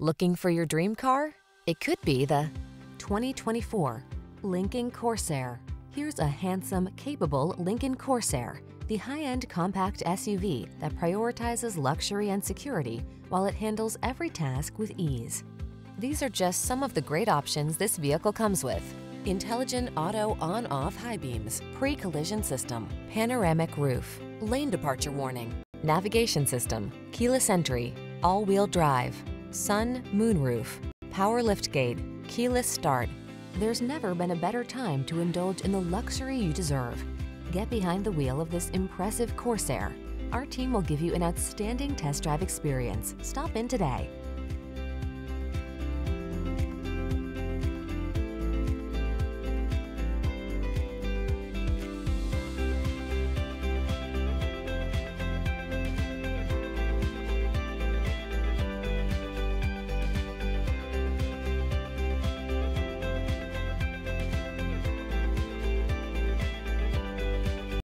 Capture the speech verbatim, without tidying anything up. Looking for your dream car? It could be the twenty twenty-four Lincoln Corsair. Here's a handsome, capable Lincoln Corsair, the high-end compact S U V that prioritizes luxury and security while it handles every task with ease. These are just some of the great options this vehicle comes with: intelligent auto on-off high beams, pre-collision system, panoramic roof, lane departure warning, navigation system, keyless entry, all-wheel drive, sun moonroof, power liftgate, keyless start. There's never been a better time to indulge in the luxury you deserve. Get behind the wheel of this impressive Corsair. Our team will give you an outstanding test drive experience. Stop in today.